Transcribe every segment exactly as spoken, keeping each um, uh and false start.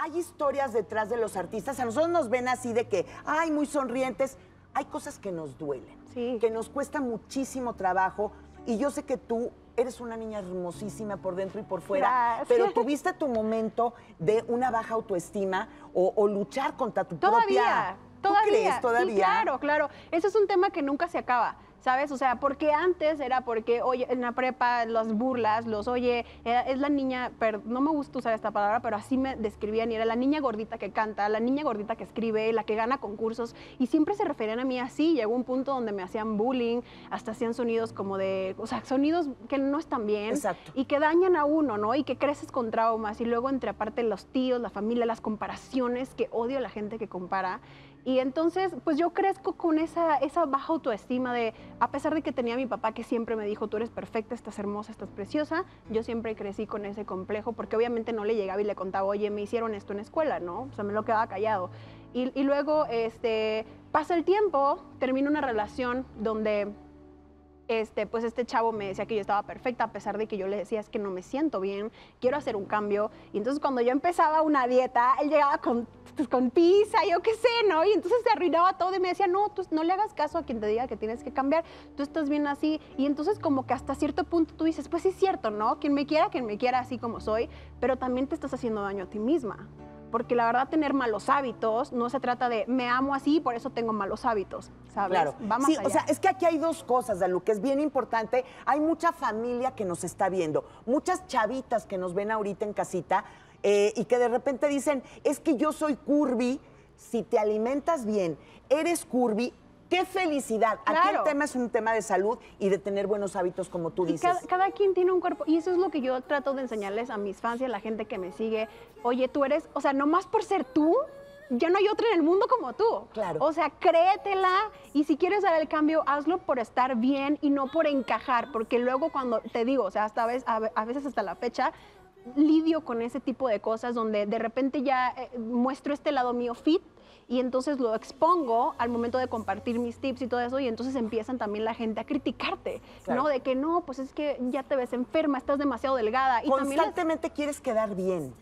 hay historias detrás de los artistas. A nosotros nos ven así de que, ay, muy sonrientes. Hay cosas que nos duelen, sí, que nos cuesta muchísimo trabajo. Y yo sé que tú eres una niña hermosísima por dentro y por fuera, gracias, pero tuviste tu momento de una baja autoestima o, o luchar contra tu todavía, propia... Todavía, ¿tú crees todavía? Sí, claro, claro. Ese es un tema que nunca se acaba, ¿sabes? O sea, porque antes era porque, oye, en la prepa, las burlas, los, oye, era, es la niña, pero no me gusta usar esta palabra, pero así me describían, y era la niña gordita que canta, la niña gordita que escribe, la que gana concursos, y siempre se referían a mí así. Llegó un punto donde me hacían bullying, hasta hacían sonidos como de, o sea, sonidos que no están bien, exacto, y que dañan a uno, ¿no? Y que creces con traumas, y luego entre aparte los tíos, la familia, las comparaciones, que odio a la gente que compara. Y entonces, pues yo crezco con esa, esa baja autoestima de, a pesar de que tenía a mi papá que siempre me dijo, tú eres perfecta, estás hermosa, estás preciosa, yo siempre crecí con ese complejo, porque obviamente no le llegaba y le contaba, oye, me hicieron esto en la escuela, ¿no? O sea, me lo quedaba callado. Y, y luego, este, pasa el tiempo, termino una relación donde... Este, pues este chavo me decía que yo estaba perfecta, a pesar de que yo le decía, es que no me siento bien, quiero hacer un cambio. Y entonces cuando yo empezaba una dieta, él llegaba con, con pizza, yo qué sé, ¿no? Y entonces se arruinaba todo y me decía, no, tú no le hagas caso a quien te diga que tienes que cambiar, tú estás bien así. Y entonces como que hasta cierto punto tú dices, pues sí es cierto, ¿no? Quien me quiera, quien me quiera así como soy, pero también te estás haciendo daño a ti misma. Porque la verdad, tener malos hábitos no se trata de me amo así, por eso tengo malos hábitos, ¿sabes? Claro. Va más sí, allá. O sea, es que aquí hay dos cosas, Dalú, que es bien importante. Hay mucha familia que nos está viendo, muchas chavitas que nos ven ahorita en casita eh, y que de repente dicen, es que yo soy curvy. Si te alimentas bien, eres curvy. ¡Qué felicidad! Claro. Aquí el tema es un tema de salud y de tener buenos hábitos, como tú dices. Cada, cada quien tiene un cuerpo, y eso es lo que yo trato de enseñarles a mis fans y a la gente que me sigue. Oye, tú eres, o sea, nomás por ser tú, ya no hay otra en el mundo como tú. Claro. O sea, créetela, y si quieres dar el cambio, hazlo por estar bien y no por encajar, porque luego cuando, te digo, o sea, hasta a veces, a veces hasta la fecha, lidio con ese tipo de cosas donde de repente ya eh, muestro este lado mío fit, y entonces lo expongo al momento de compartir mis tips y todo eso, y entonces empiezan también la gente a criticarte, claro, ¿no? De que no, pues es que ya te ves enferma, estás demasiado delgada. Y constantemente las... quieres quedar bien,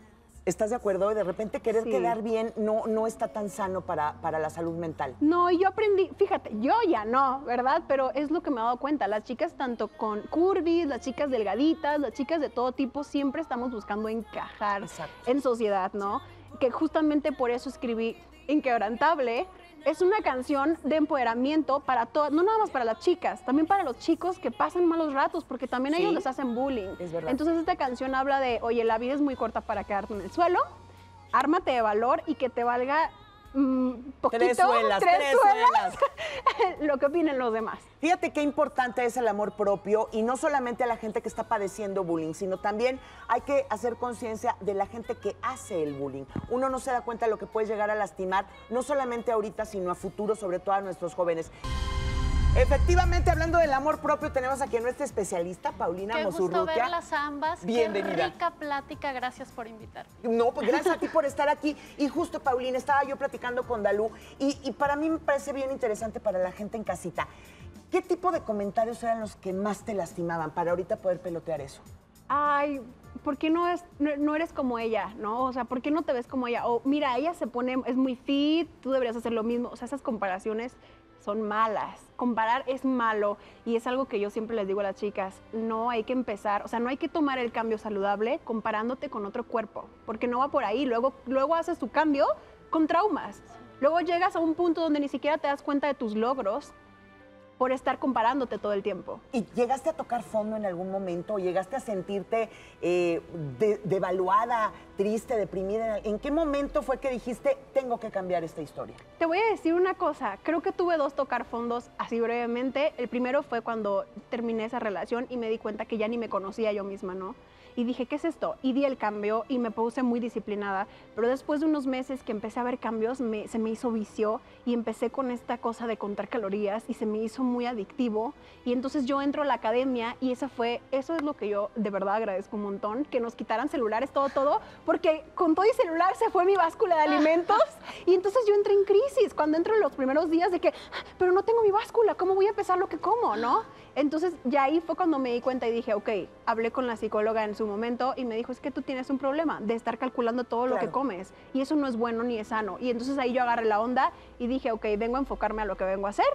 ¿estás de acuerdo? Y de repente querer sí. quedar bien no, no está tan sano para, para la salud mental. No, yo aprendí, fíjate, yo ya no, ¿verdad? Pero es lo que me he dado cuenta, las chicas tanto con curvis, las chicas delgaditas, las chicas de todo tipo, siempre estamos buscando encajar, exacto, en sociedad, ¿no? Que justamente por eso escribí Inquebrantable. Es una canción de empoderamiento para todas, no nada más para las chicas, también para los chicos que pasan malos ratos, porque también sí, ellos les hacen bullying. Es verdad. Entonces esta canción habla de, oye, la vida es muy corta para quedarte en el suelo, ármate de valor y que te valga mmm, poquito, tres suelas, tres tres suelas. suelas. Lo que opinen los demás. Fíjate qué importante es el amor propio, y no solamente a la gente que está padeciendo bullying, sino también hay que hacer conciencia de la gente que hace el bullying. Uno no se da cuenta de lo que puede llegar a lastimar, no solamente ahorita, sino a futuro, sobre todo a nuestros jóvenes. Efectivamente, hablando del amor propio, tenemos aquí a nuestra especialista, Paulina Mosurrutia. Qué gusto verlas ambas. Bienvenida. Qué rica plática, gracias por invitarme. No, pues gracias a ti por estar aquí. Y justo, Paulina, estaba yo platicando con Dalú, y, y para mí me parece bien interesante para la gente en casita. ¿Qué tipo de comentarios eran los que más te lastimaban para ahorita poder pelotear eso? Ay, ¿por qué no, es, no, no eres como ella, no? O sea, ¿por qué no te ves como ella? O mira, ella se pone, es muy fit, tú deberías hacer lo mismo. O sea, esas comparaciones son malas. Comparar es malo, y es algo que yo siempre les digo a las chicas, no hay que empezar, o sea, no hay que tomar el cambio saludable comparándote con otro cuerpo, porque no va por ahí. Luego, luego haces tu cambio con traumas. Luego llegas a un punto donde ni siquiera te das cuenta de tus logros, por estar comparándote todo el tiempo. ¿Y llegaste a tocar fondo en algún momento? ¿Llegaste a sentirte eh, de, devaluada, triste, deprimida? ¿En qué momento fue que dijiste, tengo que cambiar esta historia? Te voy a decir una cosa, creo que tuve dos tocar fondos así brevemente. El primero fue cuando terminé esa relación y me di cuenta que ya ni me conocía yo misma, ¿no? Y dije, ¿qué es esto? Y di el cambio y me puse muy disciplinada, pero después de unos meses que empecé a ver cambios, me, se me hizo vicio, y empecé con esta cosa de contar calorías y se me hizo muy adictivo. Y entonces yo entro a la academia, y esa fue, eso es lo que yo de verdad agradezco un montón, que nos quitaran celulares, todo, todo, porque con todo y celular se fue mi báscula de alimentos, y entonces yo entré en crisis cuando entro en los primeros días de que, pero no tengo mi báscula, ¿cómo voy a pesar lo que como, no? Entonces ya ahí fue cuando me di cuenta y dije, ok, hablé con la psicóloga en su momento y me dijo, es que tú tienes un problema de estar calculando todo lo claro. que comes y eso no es bueno ni es sano. Y entonces ahí yo agarré la onda y dije, ok, vengo a enfocarme a lo que vengo a hacer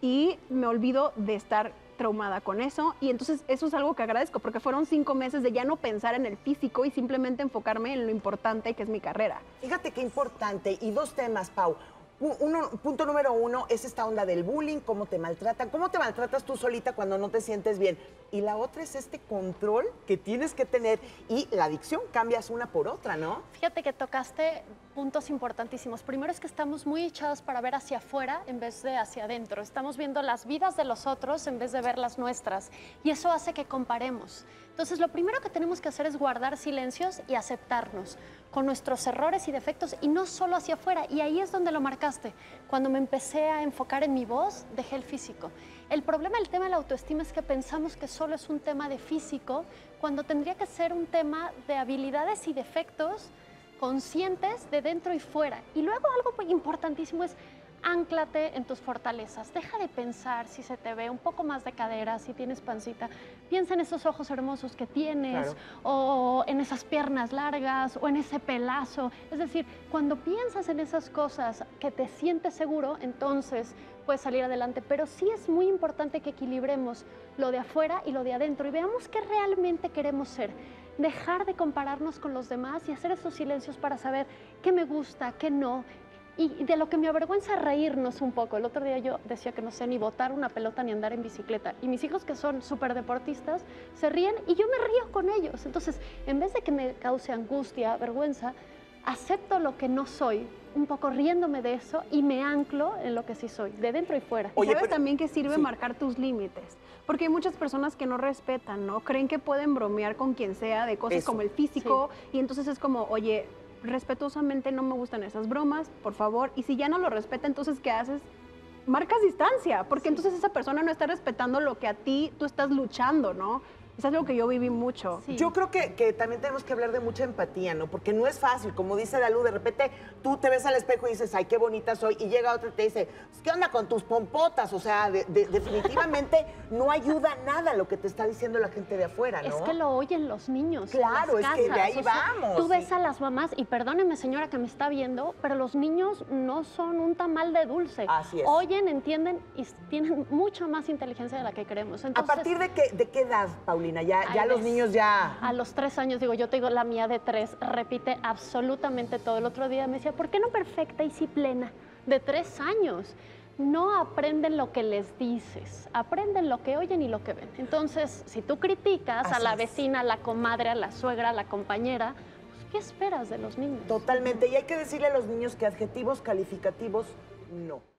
y me olvido de estar traumada con eso. Y entonces eso es algo que agradezco porque fueron cinco meses de ya no pensar en el físico y simplemente enfocarme en lo importante que es mi carrera. Fíjate qué importante. Y dos temas, Pau. Uno, punto número uno es esta onda del bullying, cómo te maltratan, cómo te maltratas tú solita cuando no te sientes bien. Y la otra es este control que tienes que tener y la adicción, cambias una por otra, ¿no? Fíjate que tocaste puntos importantísimos. Primero es que estamos muy echados para ver hacia afuera en vez de hacia adentro. Estamos viendo las vidas de los otros en vez de ver las nuestras. Y eso hace que comparemos. Entonces, lo primero que tenemos que hacer es guardar silencios y aceptarnos con nuestros errores y defectos y no solo hacia afuera. Y ahí es donde lo marcaste. Cuando me empecé a enfocar en mi voz, dejé el físico. El problema del tema de la autoestima es que pensamos que solo es un tema de físico, cuando tendría que ser un tema de habilidades y defectos conscientes de dentro y fuera. Y luego algo importantísimo es ánclate en tus fortalezas. Deja de pensar si se te ve un poco más de cadera, si tienes pancita. Piensa en esos ojos hermosos que tienes, claro. o en esas piernas largas, o en ese pelazo. Es decir, cuando piensas en esas cosas que te sientes seguro, entonces puedes salir adelante. Pero sí es muy importante que equilibremos lo de afuera y lo de adentro y veamos qué realmente queremos ser. Dejar de compararnos con los demás y hacer esos silencios para saber qué me gusta, qué no. Y de lo que me avergüenza reírnos un poco. El otro día yo decía que no sé ni botar una pelota ni andar en bicicleta. Y mis hijos, que son súper deportistas, se ríen y yo me río con ellos. Entonces, en vez de que me cause angustia, vergüenza, acepto lo que no soy, un poco riéndome de eso y me anclo en lo que sí soy, de dentro y fuera. Oye, ¿sabes pero... también que sirve sí. marcar tus límites? Porque hay muchas personas que no respetan, ¿no? Creen que pueden bromear con quien sea de cosas eso. Como el físico. Sí. Y entonces es como, oye... respetuosamente no me gustan esas bromas, por favor. Y si ya no lo respeta, entonces, ¿qué haces? Marcas distancia, porque sí. entonces esa persona no está respetando lo que a ti tú estás luchando, ¿no? Es algo que yo viví mucho. Sí. Yo creo que, que también tenemos que hablar de mucha empatía, ¿no? Porque no es fácil, como dice Dalú, de repente tú te ves al espejo y dices, ay, qué bonita soy, y llega otra y te dice, ¿qué onda con tus pompotas? O sea, de, de, definitivamente no ayuda nada lo que te está diciendo la gente de afuera, ¿no? Es que lo oyen los niños. Claro, es que de ahí vamos. Tú ves a las mamás, y perdóneme, señora, que me está viendo, pero los niños no son un tamal de dulce. Así es. Oyen, entienden y tienen mucha más inteligencia de la que creemos. Entonces, ¿a partir de qué, de qué edad, Paulina? Ya, ya los niños ya... A los tres años, digo, yo te digo, la mía de tres repite absolutamente todo. El otro día me decía, ¿por qué no perfecta y sí plena? De tres años. No aprenden lo que les dices, aprenden lo que oyen y lo que ven. Entonces, si tú criticas así a la vecina, a la comadre, a la suegra, a la compañera, pues, ¿qué esperas de los niños? Totalmente. Y hay que decirle a los niños que adjetivos calificativos, no.